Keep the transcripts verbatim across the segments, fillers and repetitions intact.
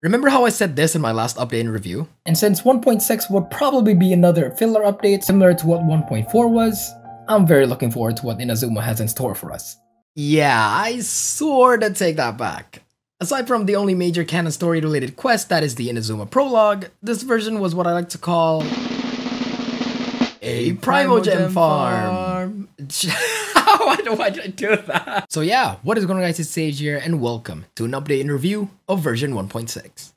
Remember how I said this in my last update and review? And since one point six would probably be another filler update similar to what one point four was, I'm very looking forward to what Inazuma has in store for us. Yeah, I sorta take that back. Aside from the only major canon story related quest that is the Inazuma prologue, this version was what I like to call a Primogem farm. farm. Why do I do that? So yeah, what is going on guys, it's Sage here and welcome to an update and review of version one point six.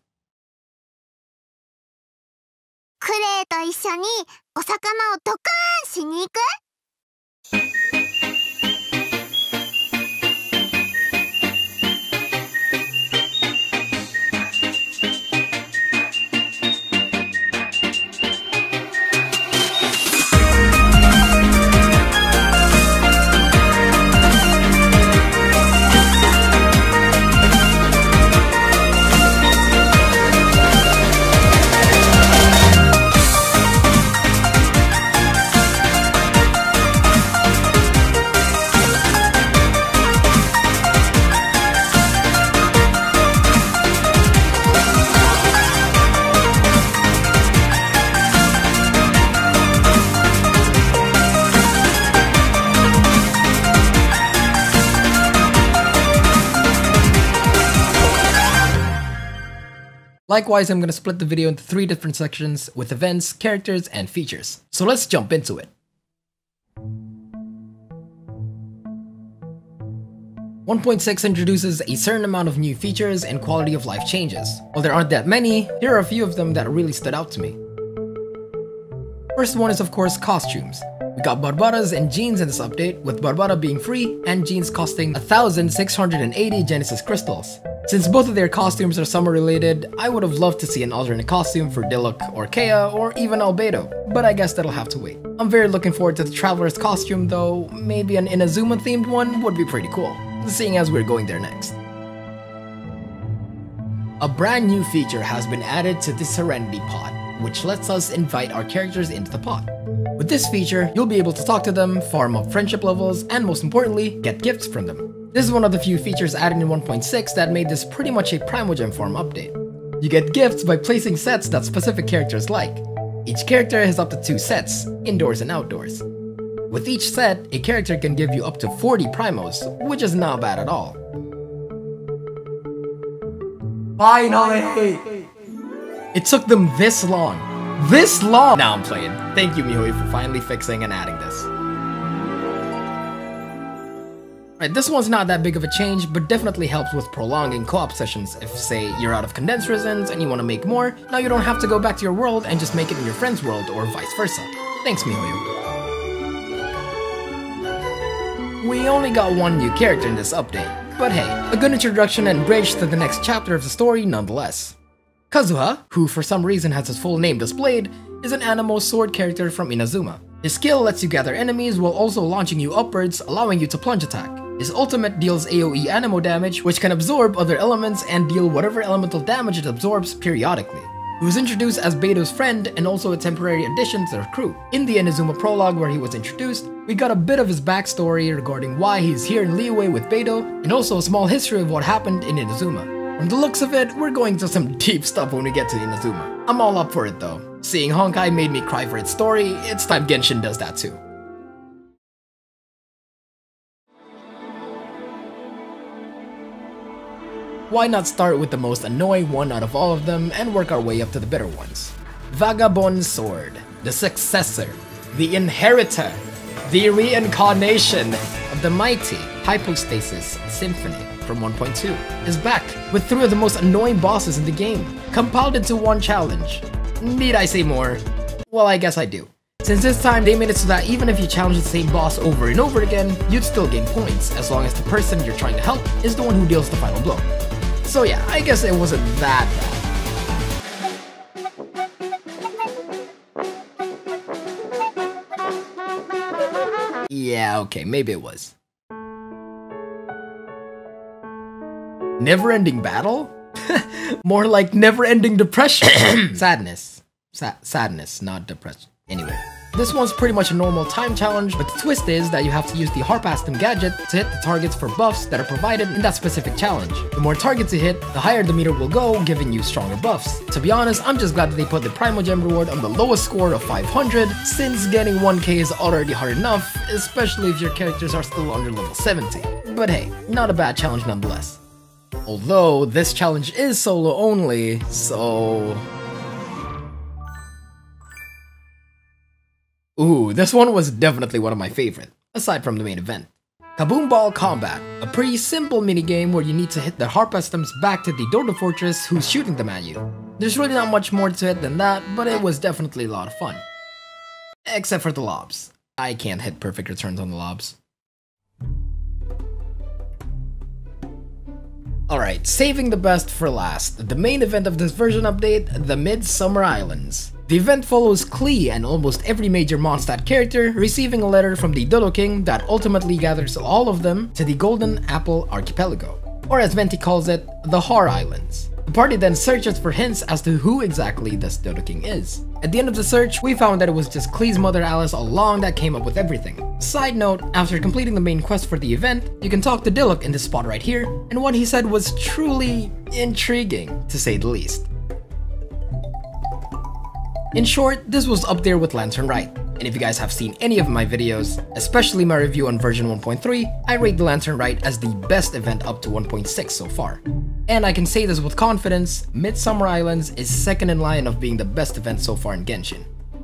Likewise, I'm going to split the video into three different sections with events, characters, and features. So let's jump into it. one point six introduces a certain amount of new features and quality of life changes. While there aren't that many, here are a few of them that really stood out to me. First one is of course costumes. We got Barbara's and Jean's in this update, with Barbara being free and Jean's costing one thousand six hundred eighty Genesis Crystals. Since both of their costumes are summer related, I would have loved to see an alternate costume for Diluc or Kaeya or even Albedo, but I guess that'll have to wait. I'm very looking forward to the Traveler's costume though, maybe an Inazuma themed one would be pretty cool, seeing as we're going there next. A brand new feature has been added to the Serenity Pot, which lets us invite our characters into the pot. With this feature, you'll be able to talk to them, farm up friendship levels, and most importantly, get gifts from them. This is one of the few features added in one point six that made this pretty much a Primogem farm update. You get gifts by placing sets that specific characters like. Each character has up to two sets, indoors and outdoors. With each set, a character can give you up to forty primos, which is not bad at all. Finally! It took them this long. This long! Now I'm playing. Thank you miHoYo for finally fixing and adding this. Right, this one's not that big of a change, but definitely helps with prolonging co-op sessions. If, say, you're out of condensed resins and you want to make more, now you don't have to go back to your world and just make it in your friend's world, or vice versa. Thanks, miHoYo. We only got one new character in this update, but hey, a good introduction and bridge to the next chapter of the story nonetheless. Kazuha, who for some reason has his full name displayed, is an Anemo sword character from Inazuma. His skill lets you gather enemies while also launching you upwards, allowing you to plunge attack. His ultimate deals AoE Anemo damage, which can absorb other elements and deal whatever elemental damage it absorbs periodically. He was introduced as Beidou's friend and also a temporary addition to their crew. In the Inazuma prologue where he was introduced, we got a bit of his backstory regarding why he's here in Liyue with Beidou, and also a small history of what happened in Inazuma. From the looks of it, we're going to some deep stuff when we get to Inazuma. I'm all up for it though. Seeing Honkai made me cry for its story, it's time Genshin does that too. Why not start with the most annoying one out of all of them and work our way up to the better ones? Vagabond Sword, the successor, the inheritor, the reincarnation of the mighty Hypostasis Symphony from one point two is back with three of the most annoying bosses in the game, compiled into one challenge. Need I say more? Well, I guess I do. Since this time, they made it so that even if you challenge the same boss over and over again, you'd still gain points as long as the person you're trying to help is the one who deals the final blow. So yeah, I guess it wasn't that bad. Yeah, okay, maybe it was. Never-ending battle? More like never-ending depression. Sadness. Sa sadness, not depression. Anyway. This one's pretty much a normal time challenge, but the twist is that you have to use the Harpastum gadget to hit the targets for buffs that are provided in that specific challenge. The more targets you hit, the higher the meter will go, giving you stronger buffs. To be honest, I'm just glad that they put the Primal Gem reward on the lowest score of five hundred, since getting one K is already hard enough, especially if your characters are still under level seventy. But hey, not a bad challenge nonetheless. Although, this challenge is solo only, so... Ooh, this one was definitely one of my favorite, aside from the main event. Kaboom Ball Combat, a pretty simple minigame where you need to hit the Harpastums back to the Dodo Fortress who's shooting them at you. There's really not much more to it than that, but it was definitely a lot of fun. Except for the lobs. I can't hit perfect returns on the lobs. Alright, saving the best for last, the main event of this version update, the Midsummer Islands. The event follows Klee and almost every major Mondstadt character receiving a letter from the Dodo King that ultimately gathers all of them to the Golden Apple Archipelago, or as Venti calls it, the Haar Islands. The party then searches for hints as to who exactly this Dodo King is. At the end of the search, we found that it was just Klee's mother Alice all along that came up with everything. Side note, after completing the main quest for the event, you can talk to Diluc in this spot right here, and what he said was truly intriguing, to say the least. In short, this was up there with Lantern Rite, and if you guys have seen any of my videos, especially my review on version one point three, I rate the Lantern Rite as the best event up to one point six so far. And I can say this with confidence, Midsummer Islands is second in line of being the best event so far in Genshin.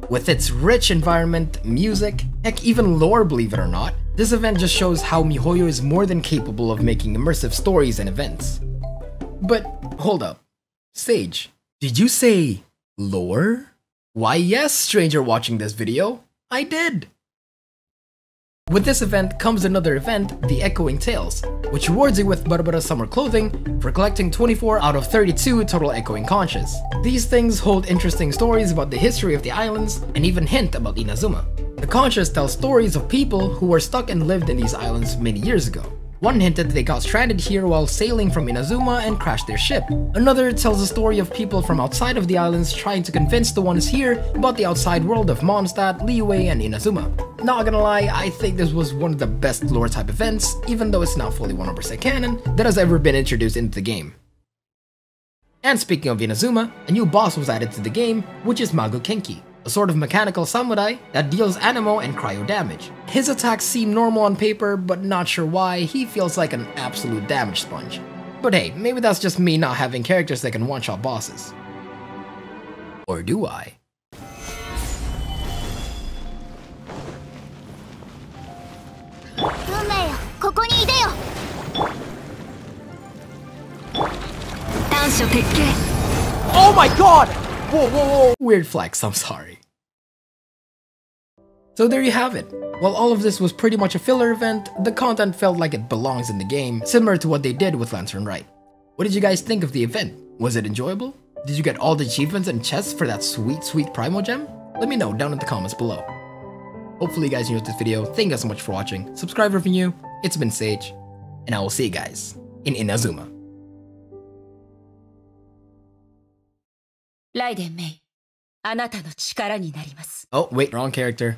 With its rich environment, music, heck even lore believe it or not, this event just shows how miHoYo is more than capable of making immersive stories and events. But hold up, Sage, did you say lore? Why yes, stranger watching this video, I did! With this event comes another event, the Echoing Tales, which rewards you with Barbara's summer clothing for collecting twenty-four out of thirty-two total Echoing Conches. These things hold interesting stories about the history of the islands and even hint about Inazuma. The conches tell stories of people who were stuck and lived in these islands many years ago. One hinted that they got stranded here while sailing from Inazuma and crashed their ship. Another tells the story of people from outside of the islands trying to convince the ones here about the outside world of Mondstadt, Liyue, and Inazuma. Not gonna lie, I think this was one of the best lore type events, even though it's not fully one hundred percent canon, that has ever been introduced into the game. And speaking of Inazuma, a new boss was added to the game, which is Maguu Kenki, a sort of mechanical samurai that deals Anemo and cryo damage. His attacks seem normal on paper, but not sure why, he feels like an absolute damage sponge. But hey, maybe that's just me not having characters that can one-shot bosses. Or do I? Oh my god! Whoa, whoa, whoa! Weird flex, I'm sorry. So there you have it. While all of this was pretty much a filler event, the content felt like it belongs in the game, similar to what they did with Lantern Rite. What did you guys think of the event? Was it enjoyable? Did you get all the achievements and chests for that sweet, sweet Primal Gem? Let me know down in the comments below. Hopefully you guys enjoyed this video, thank you guys so much for watching, subscribe if you're new, it's been Sage, and I will see you guys in Inazuma. ライデンメイ、あなたの力になります。Oh, wait, wrong character.